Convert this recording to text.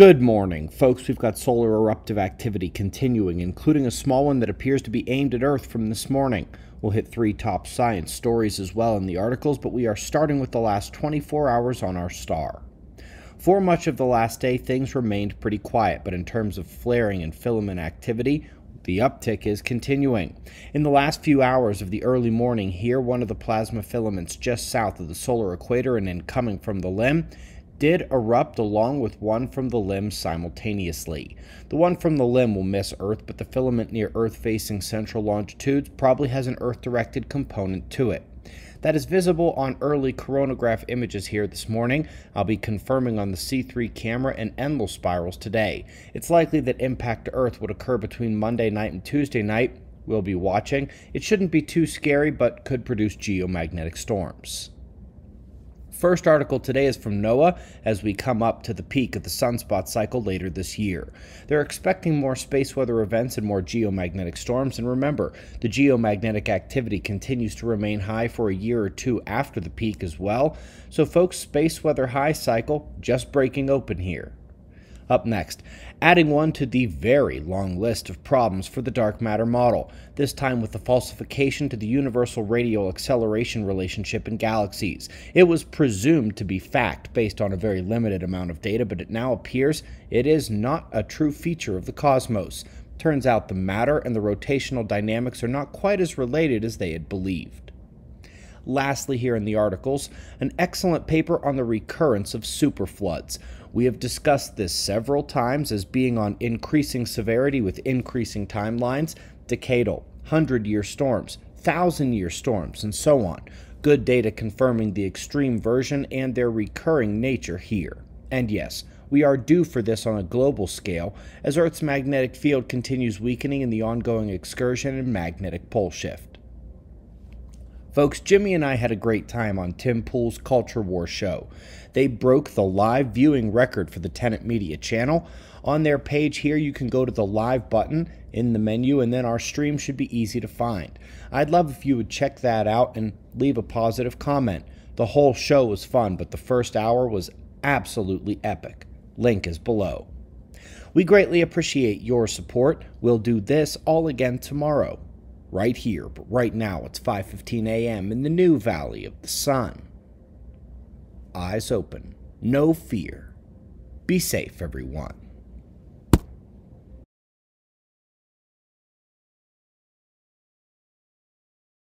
Good morning, folks. We've got solar eruptive activity continuing, including a small one that appears to be aimed at Earth from this morning. We'll hit three top science stories as well in the articles, but we are starting with the last 24 hours on our star. For much of the last day, things remained pretty quiet, but in terms of flaring and filament activity, the uptick is continuing. In the last few hours of the early morning here, one of the plasma filaments just south of the solar equator and incoming from the limb did erupt along with one from the limb simultaneously. The one from the limb will miss Earth, but the filament near Earth facing central longitudes probably has an Earth-directed component to it. That is visible on early coronagraph images here this morning. I'll be confirming on the C3 camera and Enlil spirals today. It's likely that impact to Earth would occur between Monday night and Tuesday night. We'll be watching. It shouldn't be too scary, but could produce geomagnetic storms. First article today is from NOAA as we come up to the peak of the sunspot cycle later this year. They're expecting more space weather events and more geomagnetic storms, and remember, the geomagnetic activity continues to remain high for a year or two after the peak as well. So folks, space weather high cycle just breaking open here. Up next, adding one to the very long list of problems for the dark matter model, this time with the falsification to the universal radial acceleration relationship in galaxies. It was presumed to be fact based on a very limited amount of data, but it now appears it is not a true feature of the cosmos. Turns out the matter and the rotational dynamics are not quite as related as they had believed. Lastly, here in the articles, an excellent paper on the recurrence of superfloods. We have discussed this several times as being on increasing severity with increasing timelines, decadal, 100-year storms, 1,000-year storms, and so on. Good data confirming the extreme version and their recurring nature here. And yes, we are due for this on a global scale as Earth's magnetic field continues weakening in the ongoing excursion and magnetic pole shift. Folks, Jimmy and I had a great time on Tim Pool's Culture War Show. They broke the live viewing record for the Tenet Media channel. On their page here, you can go to the live button in the menu, and then our stream should be easy to find. I'd love if you would check that out and leave a positive comment. The whole show was fun, but the first hour was absolutely epic. Link is below. We greatly appreciate your support. We'll do this all again tomorrow. Right here, but right now it's 5:15 a.m. in the new Valley of the Sun. Eyes open, no fear. Be safe, everyone.